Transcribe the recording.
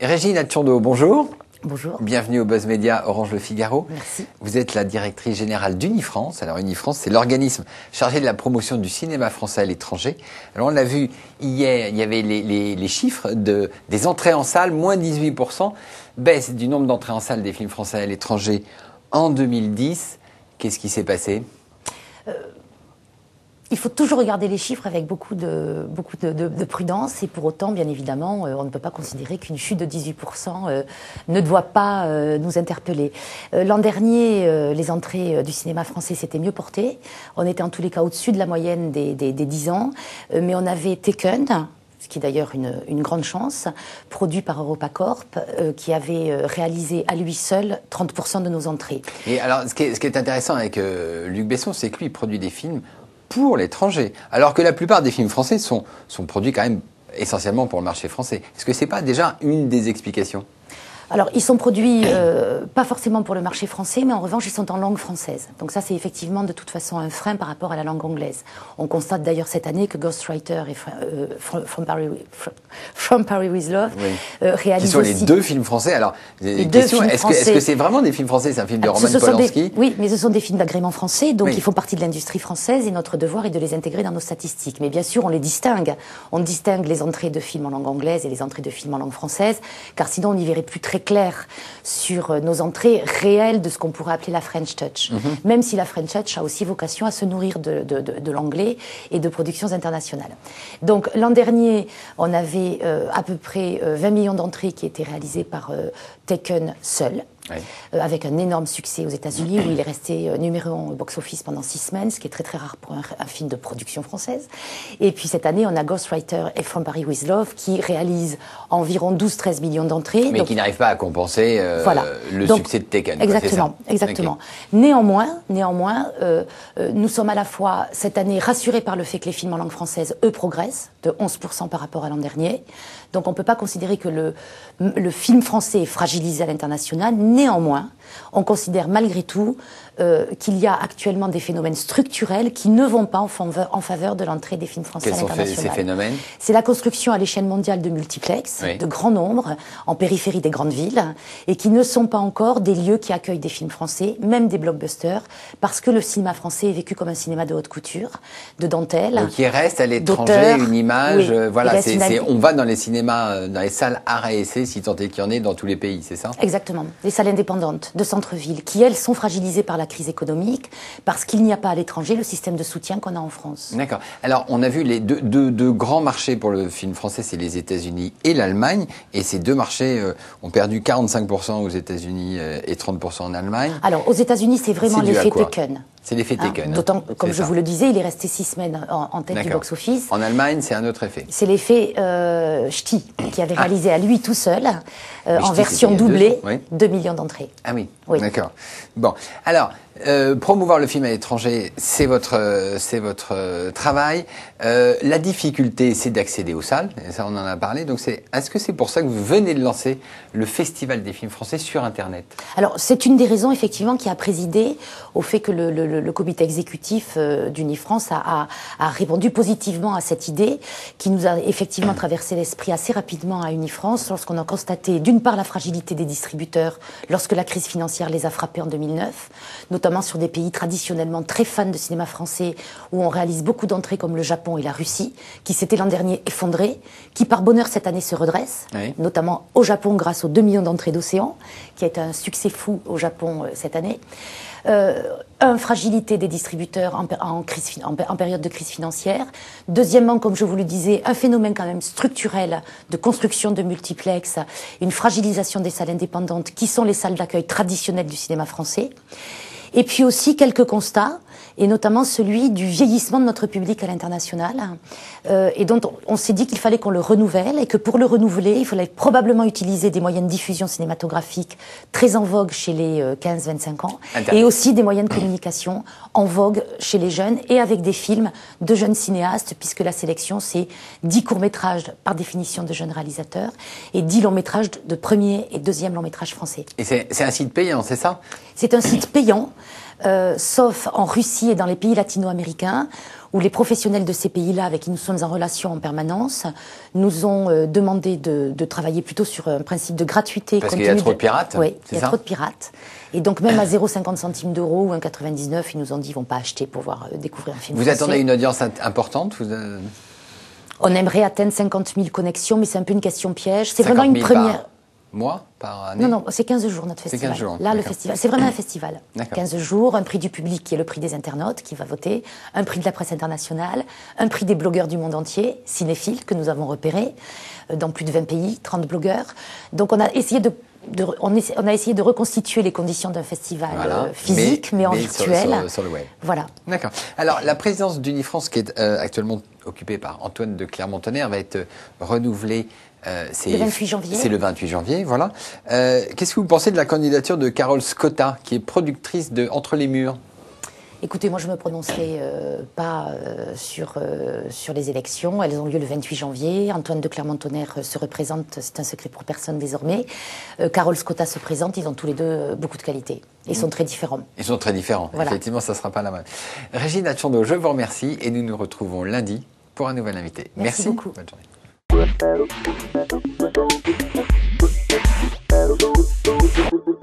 Régine Hatchondo, bonjour. Bonjour. Bienvenue au Buzz Media Orange Le Figaro. Merci. Vous êtes la directrice générale d'UniFrance. Alors UniFrance, c'est l'organisme chargé de la promotion du cinéma français à l'étranger. Alors on l'a vu hier, il y avait les chiffres des entrées en salle, moins 18%, baisse du nombre d'entrées en salle des films français à l'étranger en 2010. Qu'est-ce qui s'est passé ? Il faut toujours regarder les chiffres avec beaucoup de prudence et pour autant, bien évidemment, on ne peut pas considérer qu'une chute de 18% ne doit pas nous interpeller. L'an dernier, les entrées du cinéma français s'étaient mieux portées. On était en tous les cas au-dessus de la moyenne des 10 ans, mais on avait Taken, ce qui est d'ailleurs une grande chance, produit par EuropaCorp, qui avait réalisé à lui seul 30% de nos entrées. Et alors, ce qui est intéressant avec Luc Besson, c'est que lui, il produit des films pour l'étranger, alors que la plupart des films français sont produits quand même essentiellement pour le marché français. Est-ce que ce n'est pas déjà une des explications ? Alors, ils sont produits pas forcément pour le marché français, mais en revanche, ils sont en langue française. Donc ça, c'est effectivement de toute façon un frein par rapport à la langue anglaise. On constate d'ailleurs cette année que Ghostwriter et From Paris With Love réalisent aussi... Ce sont les deux films français. Alors, est-ce que c'est vraiment des films français? C'est un film de Roman Polanski. Oui, mais ce sont des films d'agrément français, donc ils font partie de l'industrie française, et notre devoir est de les intégrer dans nos statistiques. Mais bien sûr, on les distingue. On distingue les entrées de films en langue anglaise et les entrées de films en langue française, car sinon, on n'y verrait plus très clair sur nos entrées réelles de ce qu'on pourrait appeler la French Touch. Mm-hmm. Même si la French Touch a aussi vocation à se nourrir de l'anglais et de productions internationales. Donc l'an dernier, on avait à peu près 20 millions d'entrées qui étaient réalisées par Taken seul. Oui. Avec un énorme succès aux États-Unis où il est resté numéro 1 au box-office pendant 6 semaines, ce qui est très très rare pour un film de production française. Et puis cette année, on a Ghostwriter et From Paris With Love qui réalisent environ 12-13 millions d'entrées. Mais donc, qui n'arrivent pas à compenser le succès de Taken. Exactement, exactement. Okay. Néanmoins, nous sommes à la fois cette année rassurés par le fait que les films en langue française, eux, progressent de 11% par rapport à l'an dernier. Donc on ne peut pas considérer que le film français est fragilisé à l'international. Néanmoins, on considère malgré tout qu'il y a actuellement des phénomènes structurels qui ne vont pas en faveur de l'entrée des films français à l'international. Quels sont ces phénomènes ? C'est la construction à l'échelle mondiale de multiplexes, de grands nombres, en périphérie des grandes villes, et qui ne sont pas encore des lieux qui accueillent des films français, même des blockbusters, parce que le cinéma français est vécu comme un cinéma de haute couture, de dentelle. Donc il reste à l'étranger une image. On va dans les cinémas, dans les salles à essai, si tant est qu'il y en ait dans tous les pays, c'est ça ? Exactement. Les salles indépendantes de centre-ville qui, elles, sont fragilisées par la crise économique parce qu'il n'y a pas à l'étranger le système de soutien qu'on a en France. D'accord. Alors, on a vu les deux grands marchés pour le film français, c'est les États-Unis et l'Allemagne. Et ces deux marchés ont perdu 45% aux États-Unis et 30% en Allemagne. Alors, aux États-Unis, c'est vraiment l'effet Taken. C'est l'effet Taken. D'autant, comme je vous le disais, il est resté 6 semaines en tête du box-office. En Allemagne, c'est un autre effet. C'est l'effet Ch'ti, qui avait réalisé à lui tout seul, en version doublée, 2 millions d'entrées. Ah oui, d'accord. Bon, alors, promouvoir le film à l'étranger, c'est votre travail. La difficulté, c'est d'accéder aux salles, et ça on en a parlé. Donc, est-ce que c'est pour ça que vous venez de lancer le Festival des films français sur Internet ? Alors, c'est une des raisons, effectivement, qui a présidé au fait que le comité exécutif d'UniFrance a répondu positivement à cette idée qui nous a effectivement traversé l'esprit assez rapidement à UniFrance lorsqu'on a constaté d'une part la fragilité des distributeurs lorsque la crise financière les a frappés en 2009, notamment sur des pays traditionnellement très fans de cinéma français où on réalise beaucoup d'entrées comme le Japon et la Russie qui s'étaient l'an dernier effondrés, qui par bonheur cette année se redressent, notamment au Japon grâce aux 2 millions d'entrées d'Océan qui a été un succès fou au Japon cette année. Fragilité des distributeurs en période de crise financière. Deuxièmement, comme je vous le disais, un phénomène quand même structurel de construction de multiplex, une fragilisation des salles indépendantes qui sont les salles d'accueil traditionnelles du cinéma français. Et puis aussi quelques constats, et notamment celui du vieillissement de notre public à l'international, et dont on s'est dit qu'il fallait qu'on le renouvelle, et que pour le renouveler, il fallait probablement utiliser des moyens de diffusion cinématographique très en vogue chez les 15-25 ans, et aussi des moyens de communication en vogue chez les jeunes, et avec des films de jeunes cinéastes, puisque la sélection, c'est 10 courts-métrages par définition de jeunes réalisateurs, et 10 longs-métrages de premier et deuxième long-métrage français. Et c'est un site payant, c'est ça ? C'est un site payant. sauf en Russie et dans les pays latino-américains, où les professionnels de ces pays-là, avec qui nous sommes en relation en permanence, nous ont demandé de travailler plutôt sur un principe de gratuité. Parce qu'il y a trop de pirates. Oui, il y a trop de pirates. Et donc même à 0,50 centimes d'euros ou 1,99, ils nous ont dit qu'ils ne vont pas acheter pour pouvoir découvrir un film français. Vous attendez une audience importante On aimerait atteindre 50 000 connexions, mais c'est un peu une question piège. C'est vraiment une première... Par mois, par année? Non, non, c'est 15 jours notre festival. 15 jours, là, le festival, c'est vraiment un festival. 15 jours, un prix du public qui est le prix des internautes qui va voter, un prix de la presse internationale, un prix des blogueurs du monde entier, cinéphiles, que nous avons repérés dans plus de 20 pays, 30 blogueurs. Donc on a essayé de reconstituer les conditions d'un festival physique, mais en virtuel. Sur le web. Voilà. D'accord. Alors, la présidence d'UniFrance, qui est actuellement occupée par Antoine de Clermont-Tonnerre, va être renouvelée. C'est le 28 janvier. C'est le 28 janvier, voilà. Qu'est-ce que vous pensez de la candidature de Carole Scotta, qui est productrice de Entre les Murs? Écoutez, moi je ne me prononcerai pas sur les élections. Elles ont lieu le 28 janvier. Antoine de Clermont-Tonnerre se représente, c'est un secret pour personne désormais. Carole Scotta se présente, ils ont tous les deux beaucoup de qualités. Ils sont très différents. Ils sont très différents, voilà. Effectivement, ça ne sera pas la même. Régine Hatchondo, je vous remercie et nous nous retrouvons lundi pour un nouvel invité. Merci beaucoup. Bonne journée. Thank you.